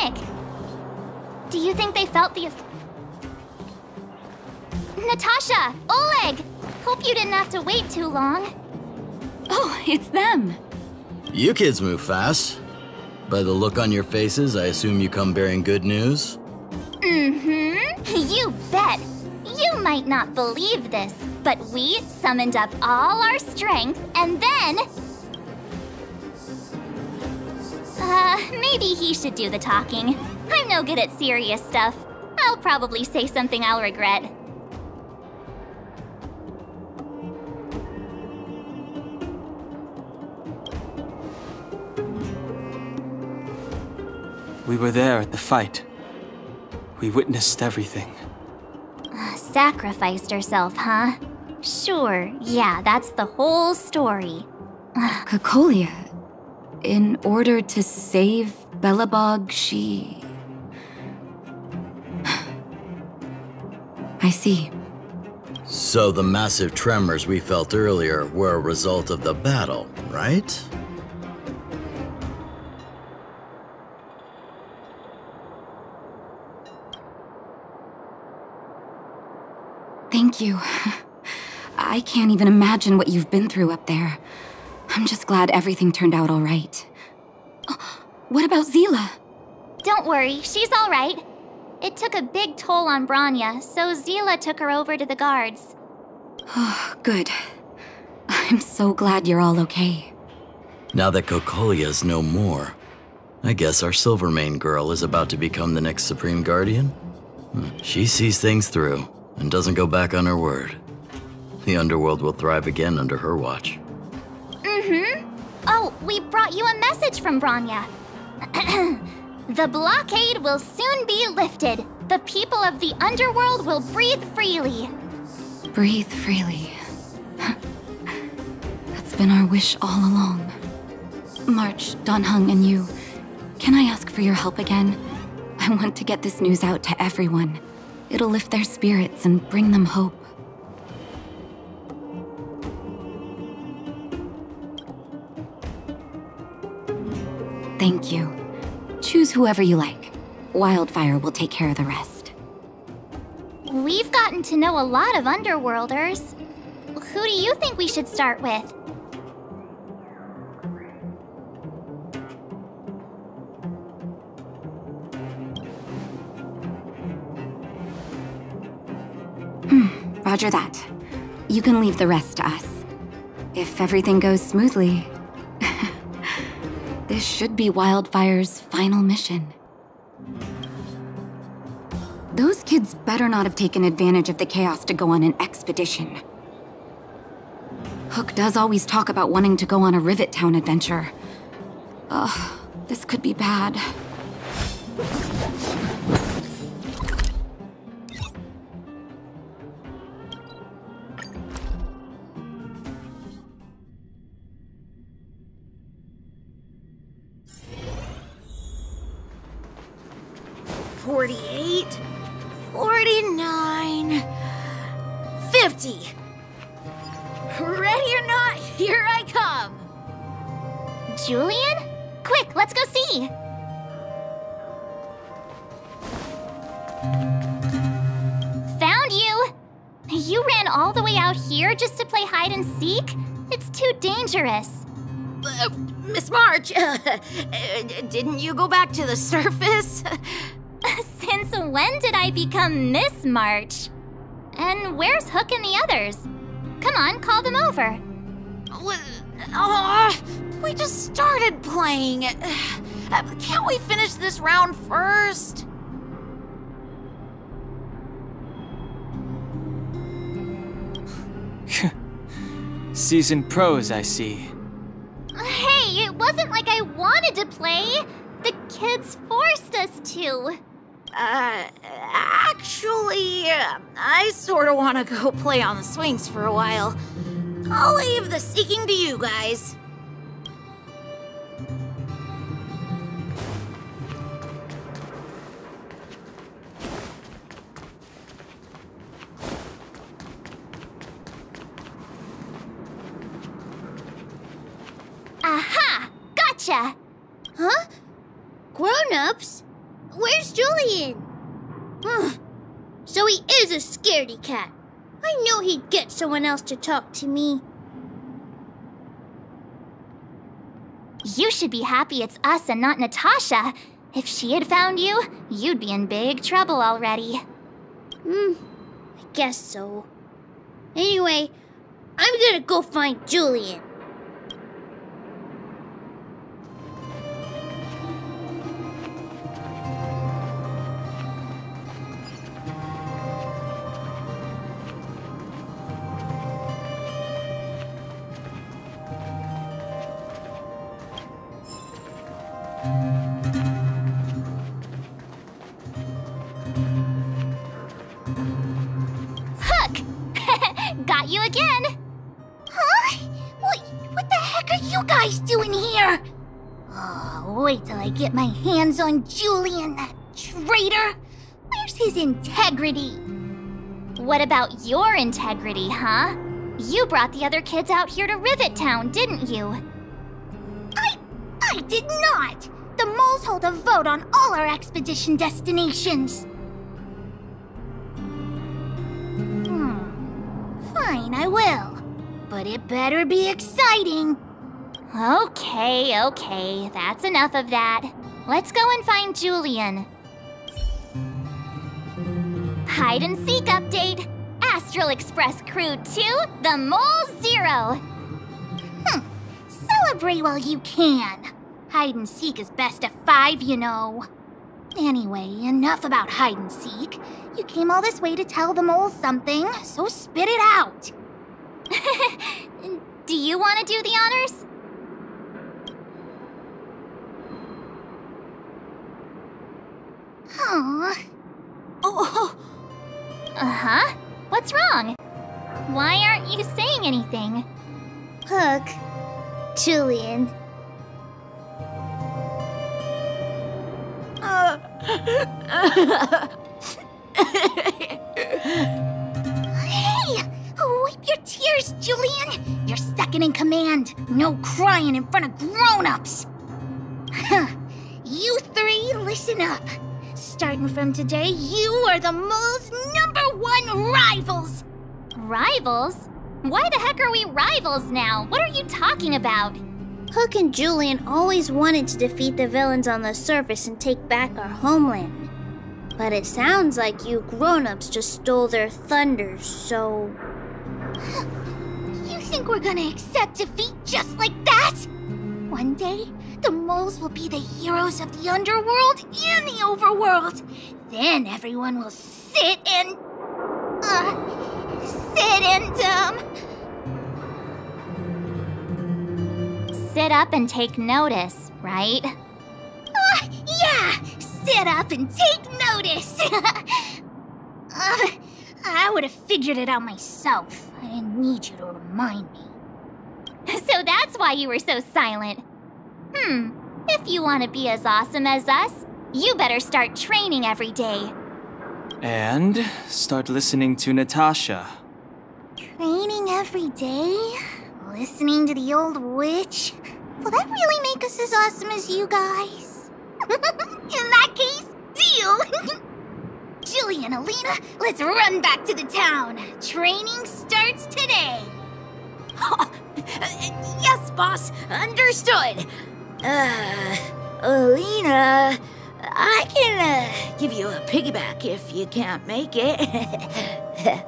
panic! Do you think they felt the... Natasha! Oleg! Hope you didn't have to wait too long. Oh, it's them! You kids move fast. By the look on your faces, I assume you come bearing good news? Mm-hmm. You bet! You might not believe this, but we summoned up all our strength, and then... Maybe he should do the talking. I'm no good at serious stuff. I'll probably say something I'll regret. We were there at the fight. We witnessed everything. Sacrificed herself, huh? Sure, yeah, that's the whole story. Cocolia, in order to save Belobog, she... I see. So the massive tremors we felt earlier were a result of the battle, right? Thank you. I can't even imagine what you've been through up there. I'm just glad everything turned out all right. What about Zeela? Don't worry, she's all right. It took a big toll on Bronya, so Zeela took her over to the guards. Oh, good. I'm so glad you're all okay. Now that Cocolia's no more, I guess our Silvermane girl is about to become the next Supreme Guardian? She sees things through and doesn't go back on her word. The Underworld will thrive again under her watch. Mm-hmm. Oh, we brought you a message from Bronya. The blockade will soon be lifted. The people of the Underworld will breathe freely. Breathe freely. That's been our wish all along. March, Dan Heng, and you, can I ask for your help again? I want to get this news out to everyone. It'll lift their spirits and bring them hope. Thank you. Choose whoever you like. Wildfire will take care of the rest. We've gotten to know a lot of Underworlders. Who do you think we should start with? Roger that. You can leave the rest to us. If everything goes smoothly, this should be Wildfire's final mission. Those kids better not have taken advantage of the chaos to go on an expedition. Hook does always talk about wanting to go on a Rivet Town adventure. Ugh, this could be bad. Julian? Quick, let's go see! Found you! You ran all the way out here just to play hide and seek? It's too dangerous. Miss March, didn't you go back to the surface? Since when did I become Miss March? And where's Hook and the others? Come on, call them over. We just started playing. Can't we finish this round first? Seasoned pros, I see. Hey, it wasn't like I wanted to play. The kids forced us to. Actually, I sort of want to go play on the swings for a while. I'll leave the seeking to you guys. Aha! Gotcha! Huh? Grown-ups? Where's Julian? So he is a scaredy cat. I knew he'd get someone else to talk to me. You should be happy it's us and not Natasha. If she had found you, you'd be in big trouble already. I guess so. Anyway, I'm gonna go find Julian. Hook! Got you again! Huh? What the heck are you guys doing here? Oh, wait till I get my hands on Julian, that traitor! Where's his integrity? What about your integrity, huh? You brought the other kids out here to Rivet Town, didn't you? I did not! The moles hold a vote on all our expedition destinations. Fine, I will. But it better be exciting. Okay. That's enough of that. Let's go and find Julian. Hide and seek update. Astral Express Crew 2, the Mole 0. Celebrate while you can. Hide and seek is best of 5, you know. Anyway, enough about hide and seek. You came all this way to tell the moles something, so spit it out. Do you want to do the honors? What's wrong? Why aren't you saying anything? Hook, Julian. Hey! Wipe your tears, Julian! You're second in command. No crying in front of grown-ups. You three, listen up. Starting from today, you are the mole's #1 rivals. Rivals? Why the heck are we rivals now? What are you talking about? Hook and Julian always wanted to defeat the villains on the surface and take back our homeland. But it sounds like you grown-ups just stole their thunder, so... You think we're gonna accept defeat just like that? One day, the moles will be the heroes of the Underworld and the Overworld. Then everyone will sit and... Sit up and take notice, right? Yeah! Sit up and take notice! I would have figured it out myself. I didn't need you to remind me. So that's why you were so silent. If you want to be as awesome as us, you better start training every day. And start listening to Natasha. Training every day? Listening to the old witch? Will that really make us as awesome as you guys? In that case, deal! Julian, Alina, let's run back to the town. Training starts today. Yes, boss. Understood. Alina, I can give you a piggyback if you can't make it.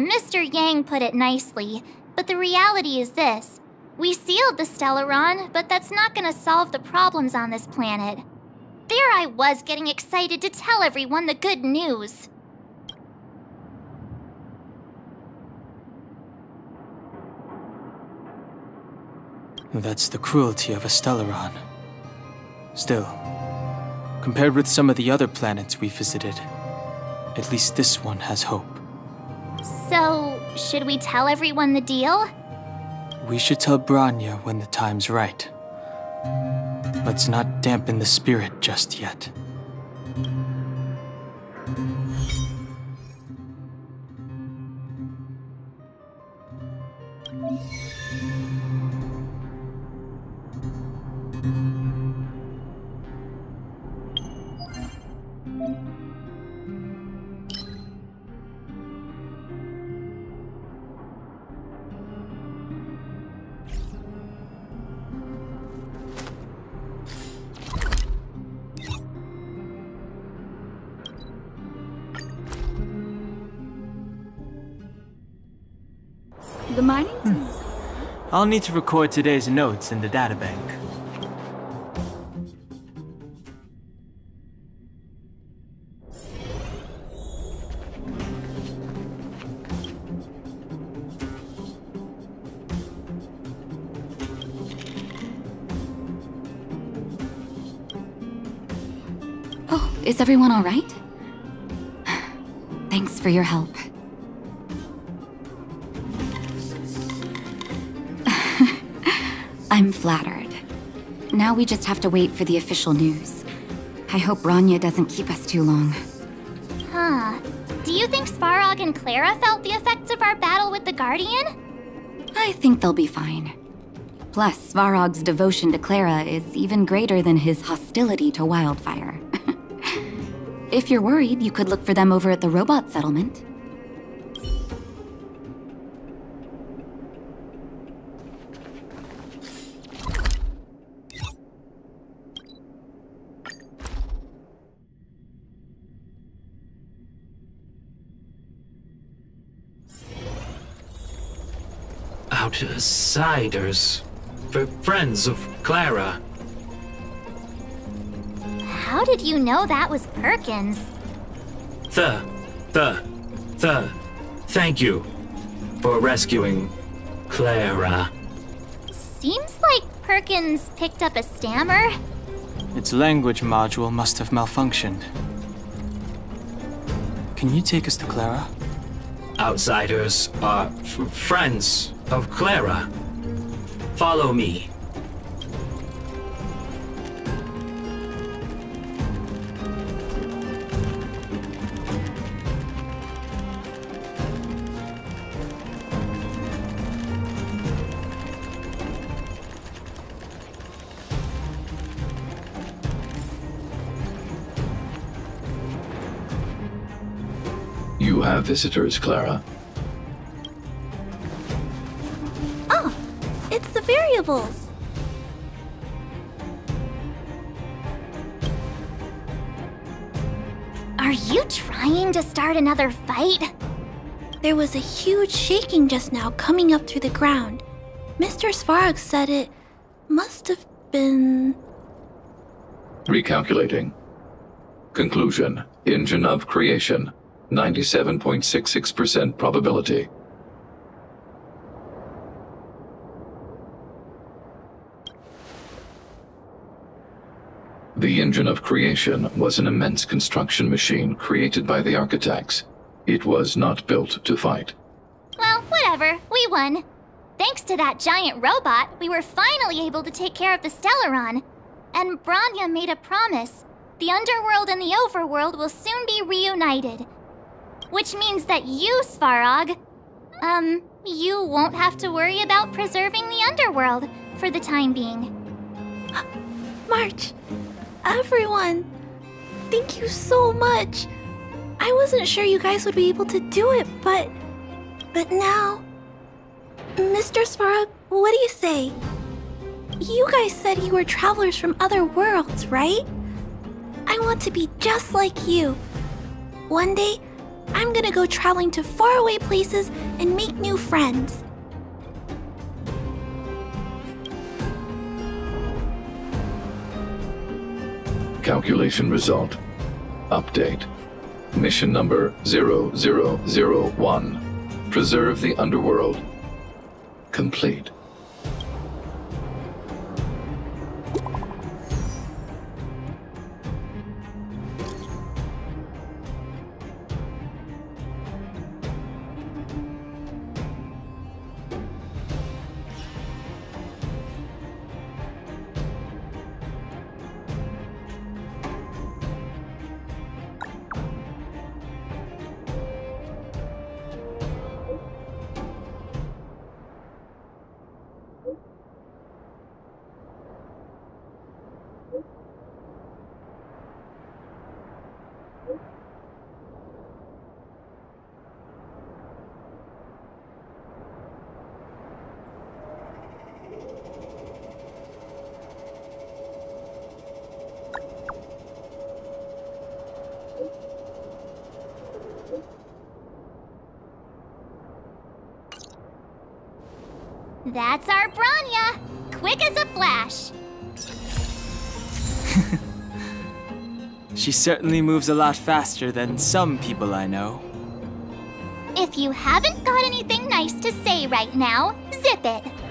Mr. Yang put it nicely, but the reality is this. We sealed the Stellaron, but that's not gonna solve the problems on this planet. There I was getting excited to tell everyone the good news. That's the cruelty of a Stellaron. Still, compared with some of the other planets we visited, at least this one has hope. So, should we tell everyone the deal? We should tell Bronya when the time's right. Let's not dampen the spirit just yet. I'll need to record today's notes in the databank. Oh, is everyone all right? Thanks for your help. I'm flattered. Now we just have to wait for the official news. I hope Bronya doesn't keep us too long. Huh. Do you think Svarog and Clara felt the effects of our battle with the Guardian? I think they'll be fine. Plus, Svarog's devotion to Clara is even greater than his hostility to Wildfire. If you're worried, you could look for them over at the Robot Settlement. Outsiders. Friends of Clara. How did you know that was Perkins? Thank you for rescuing Clara. Seems like Perkins picked up a stammer. Its language module must have malfunctioned. Can you take us to Clara? Outsiders are friends of Clara. Follow me. You have visitors, Clara. Are you trying to start another fight? There was a huge shaking just now coming up through the ground. Mr. Svarog said it must have been... Recalculating. Conclusion. Engine of Creation. 97.66% probability. The Engine of Creation was an immense construction machine created by the Architects. It was not built to fight. Well, whatever. We won. Thanks to that giant robot, we were finally able to take care of the Stellaron. And Bronya made a promise. The Underworld and the Overworld will soon be reunited. Which means that you, Svarog, you won't have to worry about preserving the Underworld for the time being. March! Everyone, thank you so much. I wasn't sure you guys would be able to do it, but now... Mr. Svarog, what do you say? You guys said you were travelers from other worlds, right? I want to be just like you. One day, I'm gonna go traveling to faraway places and make new friends. Calculation result. Update. Mission number 0001. Preserve the Underworld. Complete. That's our Bronya! Quick as a flash! She certainly moves a lot faster than some people I know. If you haven't got anything nice to say right now, zip it!